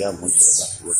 रहेगा मुझे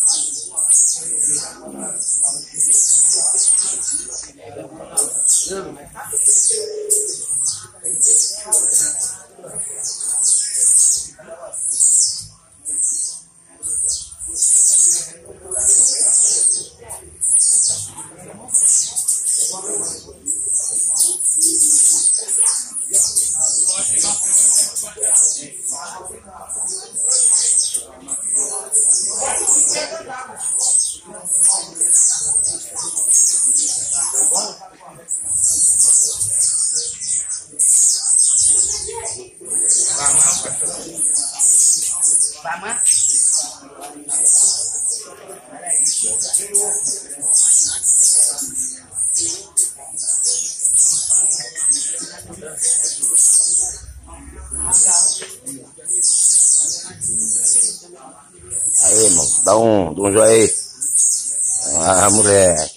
aí, irmão, dá um joinha aí. Ah, moleque.